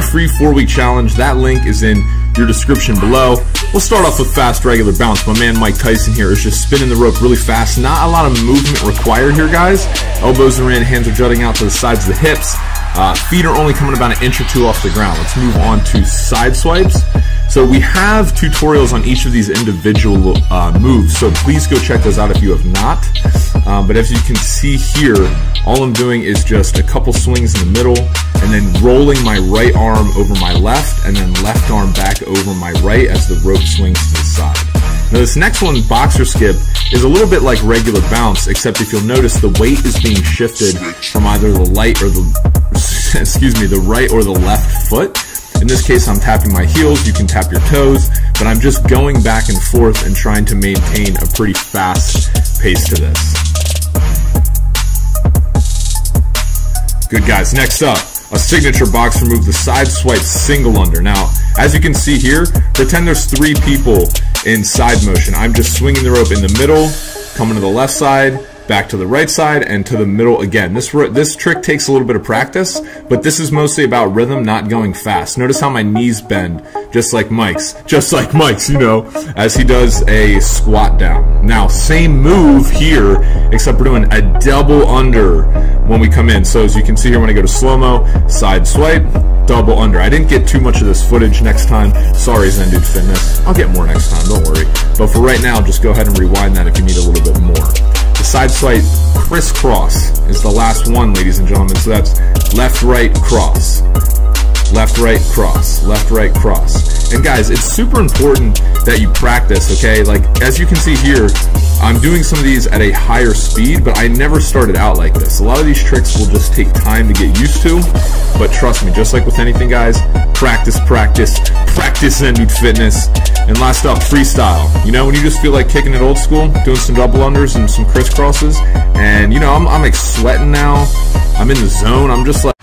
our free 4-week challenge. That link is in your description below. We'll start off with fast regular bounce. My man Mike Tyson here is just spinning the rope really fast. Not a lot of movement required here, guys. Elbows are in, hands are jutting out to the sides of the hips. Feet are only coming about an inch or two off the ground. Let's move on to side swipes. So we have tutorials on each of these individual moves, so please go check those out if you have not. But as you can see here, all I'm doing is just a couple swings in the middle and then rolling my right arm over my left and then left arm back over my right as the rope swings to the side. Now this next one, boxer skip, is a little bit like regular bounce, except if you'll notice the weight is being shifted from either the right or the left foot. In this case, I'm tapping my heels, you can tap your toes, but I'm just going back and forth and trying to maintain a pretty fast pace to this. Good guys, next up, a signature boxer move, the side swipe single under. Now, as you can see here, pretend there's three people in side motion. I'm just swinging the rope in the middle, coming to the left side, back to the right side and to the middle again. This trick takes a little bit of practice, but this is mostly about rhythm, not going fast. Notice how my knees bend, just like Mike's, you know, as he does a squat down. Now, same move here, except we're doing a double under when we come in. So as you can see here, when I go to slow-mo, side swipe, double under. I didn't get too much of this footage next time. Sorry, ZenDude Fitness. I'll get more next time, don't worry. But for right now, just go ahead and rewind that if you need a little bit more. The side swipe crisscross is the last one, ladies and gentlemen. So that's left, right, cross. Left, right, cross. Left, right, cross. And guys, it's super important that you practice, okay? Like, as you can see here, I'm doing some of these at a higher speed, but I never started out like this. A lot of these tricks will just take time to get used to, but trust me, just like with anything, guys, practice, practice, practice ZenDude Fitness. And last up, freestyle. You know, when you just feel like kicking it old school, doing some double unders and some crisscrosses, and you know, I'm like sweating now, I'm in the zone, I'm just like,